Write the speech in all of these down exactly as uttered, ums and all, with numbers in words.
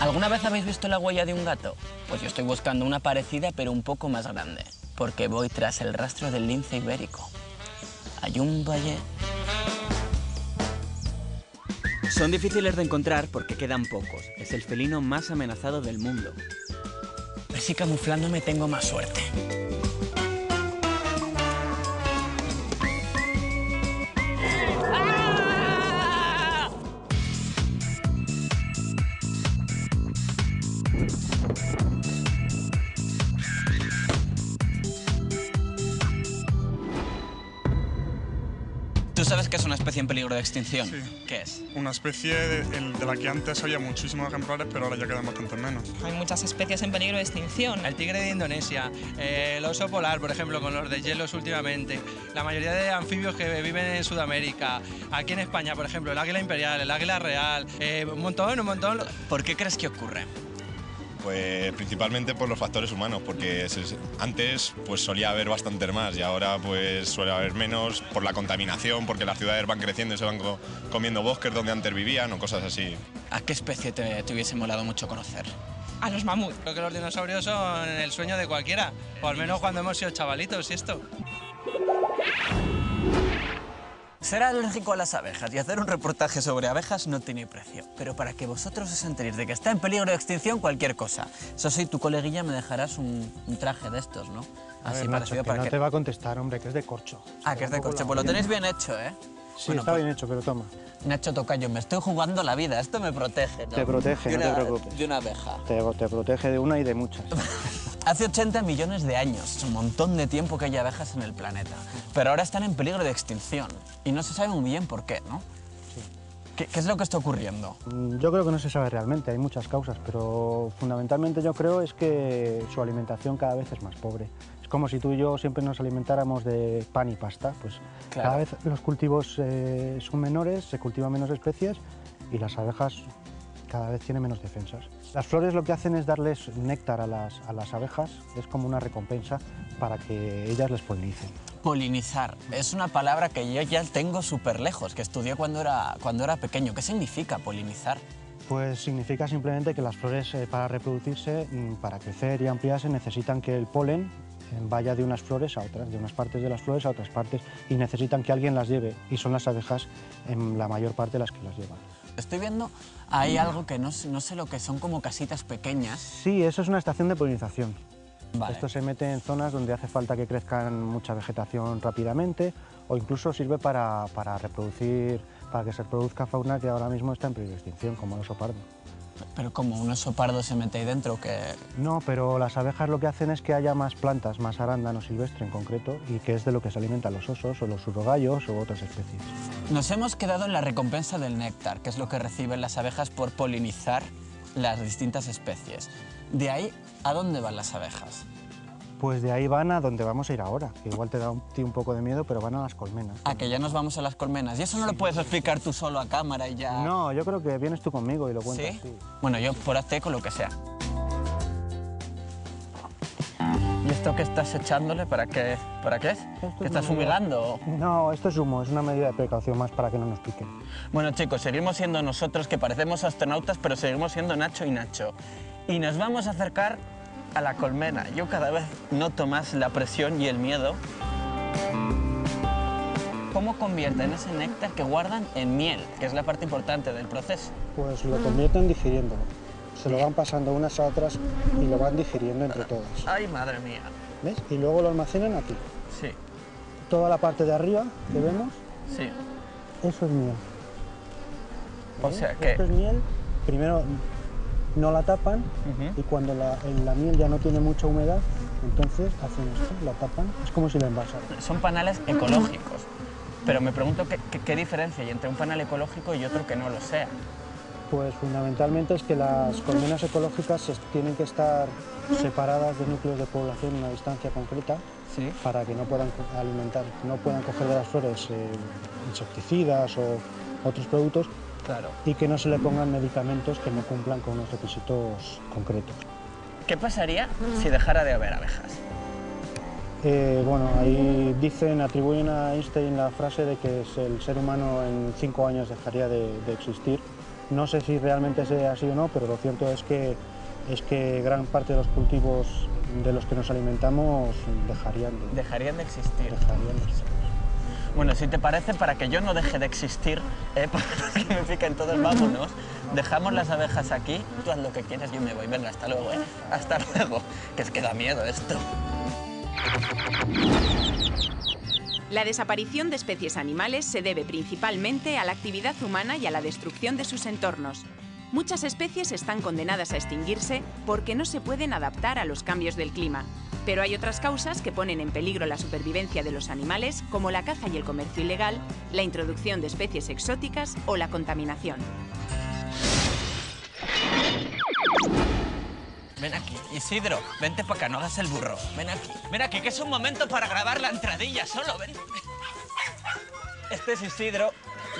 ¿Alguna vez habéis visto la huella de un gato? Pues yo estoy buscando una parecida pero un poco más grande, porque voy tras el rastro del lince ibérico. Hay un valle... Son difíciles de encontrar porque quedan pocos. Es el felino más amenazado del mundo. A ver si camuflándome tengo más suerte. ¡Ah! Tú sabes que es una especie en peligro de extinción. Sí. ¿Qué es? Una especie de, de la que antes había muchísimos ejemplares, pero ahora ya quedan bastante menos. Hay muchas especies en peligro de extinción. El tigre de Indonesia, eh, el oso polar, por ejemplo, con los deshielos últimamente, la mayoría de anfibios que viven en Sudamérica, aquí en España, por ejemplo, el águila imperial, el águila real, eh, un montón, un montón. ¿Por qué crees que ocurre? Pues principalmente por los factores humanos, porque antes pues solía haber bastantes más y ahora pues suele haber menos por la contaminación, porque las ciudades van creciendo y se van comiendo bosques donde antes vivían o cosas así. ¿A qué especie te, te hubiese molado mucho conocer? A los mamut. Creo que los dinosaurios son el sueño de cualquiera, o al menos cuando hemos sido chavalitos y esto. Ser alérgico a las abejas y hacer un reportaje sobre abejas no tiene precio. Pero para que vosotros os enteréis de que está en peligro de extinción cualquier cosa. Eso sí, tu coleguilla me dejarás un, un traje de estos, ¿no? Así ver, Nacho, que para no que... te va a contestar, hombre, que es de corcho. Ah, que es de corcho. Pues lo tenéis bien hecho, ¿eh? Sí, bueno, está pues... bien hecho, pero toma. Nacho Tocayo, me estoy jugando la vida. Esto me protege, ¿no? Te protege, de no una, te preocupes. De una abeja. Te, te protege de una y de muchas. Hace ochenta millones de años, un montón de tiempo que hay abejas en el planeta, pero ahora están en peligro de extinción y no se sabe muy bien por qué, ¿no? Sí. ¿Qué, qué es lo que está ocurriendo? Yo creo que no se sabe realmente, hay muchas causas, pero fundamentalmente yo creo es que su alimentación cada vez es más pobre. Es como si tú y yo siempre nos alimentáramos de pan y pasta, pues claro. Cada vez los cultivos eh, son menores, se cultivan menos especies y las abejas cada vez tienen menos defensas. Las flores lo que hacen es darles néctar a las, a las abejas, es como una recompensa para que ellas les polinicen. Polinizar es una palabra que yo ya tengo súper lejos, que estudié cuando era, cuando era pequeño. ¿Qué significa polinizar? Pues significa simplemente que las flores eh, para reproducirse, para crecer y ampliarse, necesitan que el polen vaya de unas flores a otras, de unas partes de las flores a otras partes, y necesitan que alguien las lleve, y son las abejas en la mayor parte las que las llevan. Estoy viendo, hay algo que no, no sé lo que son, como casitas pequeñas. Sí, eso es una estación de polinización. Vale. Esto se mete en zonas donde hace falta que crezcan mucha vegetación rápidamente, o incluso sirve para, para reproducir, para que se reproduzca fauna que ahora mismo está en peligro de extinción, como el oso pardo. ¿Pero como un oso pardo se mete ahí dentro? ¿Qué? No, pero las abejas lo que hacen es que haya más plantas, más arándano silvestre en concreto, y que es de lo que se alimentan los osos o los urogallos o otras especies. Nos hemos quedado en la recompensa del néctar, que es lo que reciben las abejas por polinizar las distintas especies. De ahí, ¿a dónde van las abejas? Pues de ahí van a donde vamos a ir ahora, que igual te da un, un poco de miedo, pero van a las colmenas. Ah, que ya nos vamos a las colmenas. ¿Y eso no sí, lo puedes explicar tú solo a cámara y ya...? No, yo creo que vienes tú conmigo y lo cuentas. ¿Sí? Sí. Bueno, yo por hazte con lo que sea. ¿Y esto que estás echándole para qué, para qué es? ¿Que estás fumigando? No, esto es humo, es una medida de precaución más para que no nos piquen. Bueno, chicos, seguimos siendo nosotros, que parecemos astronautas, pero seguimos siendo Nacho y Nacho. Y nos vamos a acercar a la colmena. Yo cada vez noto más la presión y el miedo. ¿Cómo convierten ese néctar que guardan en miel, que es la parte importante del proceso? Pues lo convierten digiriéndolo. Se lo van pasando unas a otras y lo van digiriendo entre todas. ¡Ay, madre mía! ¿Ves? Y luego lo almacenan aquí. Sí. Toda la parte de arriba que vemos, sí, eso es miel. O sea que... Esto es miel. Primero no la tapan, uh-huh, y cuando la, la miel ya no tiene mucha humedad, entonces hacen esto, la tapan, es como si la envasaran. Son panales ecológicos, pero me pregunto qué, qué, qué diferencia hay entre un panal ecológico y otro que no lo sea. Pues fundamentalmente es que las colmenas ecológicas tienen que estar separadas de núcleos de población a una distancia concreta, ¿sí?, para que no puedan alimentar, no puedan coger de las flores eh, insecticidas o otros productos. Claro. Y que no se le pongan medicamentos que no cumplan con unos requisitos concretos. ¿Qué pasaría si dejara de haber abejas? Eh, bueno, ahí dicen, atribuyen a Einstein la frase de que el ser humano en cinco años dejaría de, de existir. No sé si realmente sea así o no, pero lo cierto es que, es que gran parte de los cultivos de los que nos alimentamos dejarían de, dejarían de existir. Dejarían de existir. Bueno, si te parece, para que yo no deje de existir, ¿eh? Porque me pica, entonces vámonos, dejamos las abejas aquí, tú haz lo que quieras, yo me voy, venga, hasta luego, ¿eh? Hasta luego, que es que da miedo esto. La desaparición de especies animales se debe principalmente a la actividad humana y a la destrucción de sus entornos. Muchas especies están condenadas a extinguirse porque no se pueden adaptar a los cambios del clima. Pero hay otras causas que ponen en peligro la supervivencia de los animales, como la caza y el comercio ilegal, la introducción de especies exóticas o la contaminación. Ven aquí, Isidro, vente para acá, no hagas el burro. Ven aquí, ven aquí, que es un momento para grabar la entradilla solo, ven. Este es Isidro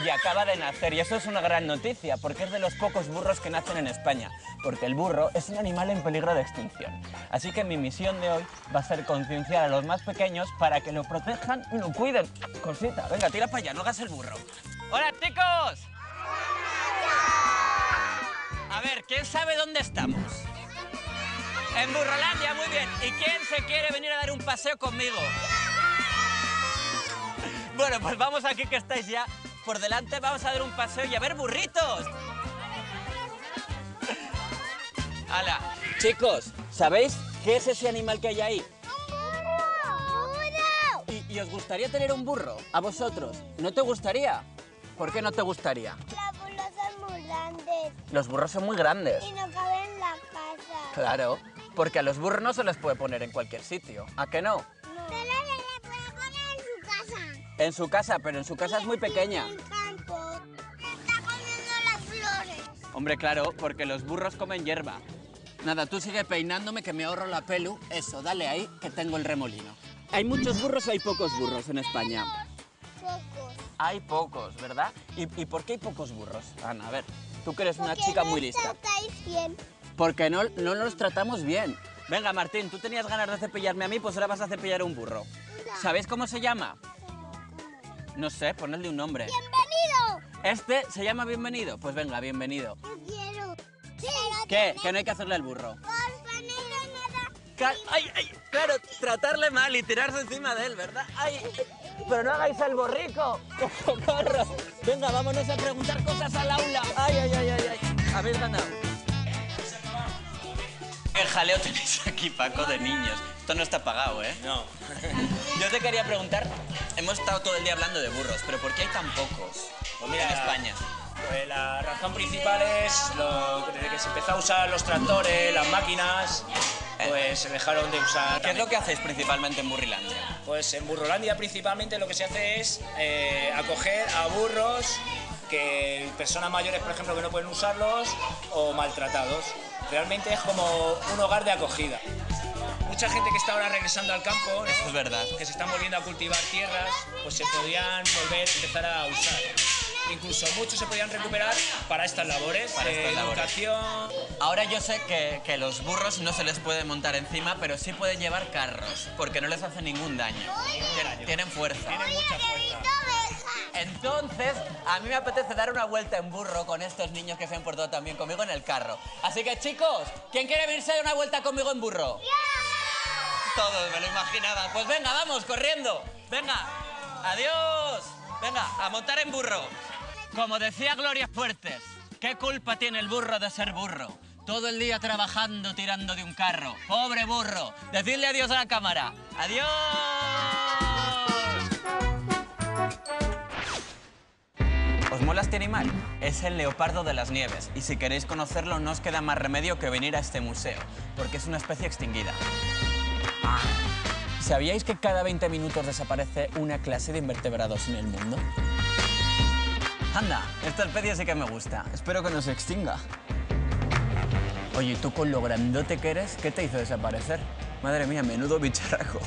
y acaba de nacer, y eso es una gran noticia, porque es de los pocos burros que nacen en España, porque el burro es un animal en peligro de extinción. Así que mi misión de hoy va a ser concienciar a los más pequeños para que lo protejan y lo cuiden. Cosita, venga, tira para allá, no hagas el burro. ¡Hola, chicos! A ver, ¿quién sabe dónde estamos? En Burrolandia, muy bien. ¿Y quién se quiere venir a dar un paseo conmigo? Bueno, pues vamos aquí, que estáis ya por delante. Vamos a dar un paseo y a ver burritos. ¡Hala! Chicos, ¿sabéis qué es ese animal que hay ahí? ¡Un burro! ¿Y, ¿Y os gustaría tener un burro? ¿A vosotros? ¿No te gustaría? ¿Por qué no te gustaría? Los burros son muy grandes. Los burros son muy grandes. Y no caben en la casa. Claro, porque a los burros no se les puede poner en cualquier sitio. ¿A qué no? No. Solo se les puede poner en su casa. En su casa, pero en su casa y es muy pequeña. En el campo. Está comiendo las flores. Hombre, claro, porque los burros comen hierba. Nada, tú sigue peinándome, que me ahorro la pelu. Eso, dale ahí, que tengo el remolino. ¿Hay muchos burros o hay pocos burros en España? Pocos. Hay pocos, ¿verdad? ¿Y, y por qué hay pocos burros? Ana, a ver, tú que eres una chica muy lista. Porque no los tratáis bien. Porque no, no los tratamos bien. Venga, Martín, tú tenías ganas de cepillarme a mí, pues ahora vas a cepillar a un burro. No. ¿Sabéis cómo se llama? ¿Cómo, cómo? No sé, ponedle un nombre. ¡Bienvenido! ¿Este se llama Bienvenido? Pues venga, Bienvenido. Sí. ¿Qué? ¿Que no hay que hacerle al burro? Porfa, no hay nada. Cal ay, ay, claro, tratarle mal y tirarse encima de él, ¿verdad? Ay, pero no hagáis el borrico. ¡Socorro! Venga, vámonos a preguntar cosas al aula. Ay, ay, ay, ay, ay. Habéis ganado. El jaleo tenéis aquí, Paco, de niños. Esto no está pagado, ¿eh? No. Yo te quería preguntar, hemos estado todo el día hablando de burros, pero ¿por qué hay tan pocos? Pues mira, en España. Pues la razón principal es lo, desde que se empezó a usar los tractores, las máquinas, pues se dejaron de usar. ¿Qué es lo que hacéis principalmente en Burrolandia? Pues en Burrolandia principalmente lo que se hace es eh, acoger a burros que personas mayores, por ejemplo, que no pueden usarlos o maltratados. Realmente es como un hogar de acogida. Mucha gente que está ahora regresando al campo, eso es verdad, que se están volviendo a cultivar tierras, pues se podrían volver a empezar a usar. Incluso muchos se podían recuperar para estas labores, para de estas educación. Labores. Ahora yo sé que, que los burros no se les puede montar encima, pero sí pueden llevar carros, porque no les hace ningún daño. Tienen, tienen fuerza. Tienen mucha fuerza. Entonces, a mí me apetece dar una vuelta en burro con estos niños que se han portado también conmigo en el carro. Así que, chicos, ¿quién quiere venirse a dar una vuelta conmigo en burro? ¡Ya! Todos, me lo imaginaba. Pues venga, vamos, corriendo. Venga, adiós. Venga, a montar en burro. Como decía Gloria Fuertes, ¿qué culpa tiene el burro de ser burro? Todo el día trabajando, tirando de un carro. ¡Pobre burro! Decidle adiós a la cámara. ¡Adiós! ¿Os mola este animal? Es el leopardo de las nieves, y si queréis conocerlo no os queda más remedio que venir a este museo, porque es una especie extinguida. ¿Sabíais que cada veinte minutos desaparece una clase de invertebrados en el mundo? Anda, esta especie sí que me gusta. Espero que no se extinga. Oye, ¿tú con lo grandote que eres, qué te hizo desaparecer? Madre mía, menudo bicharraco.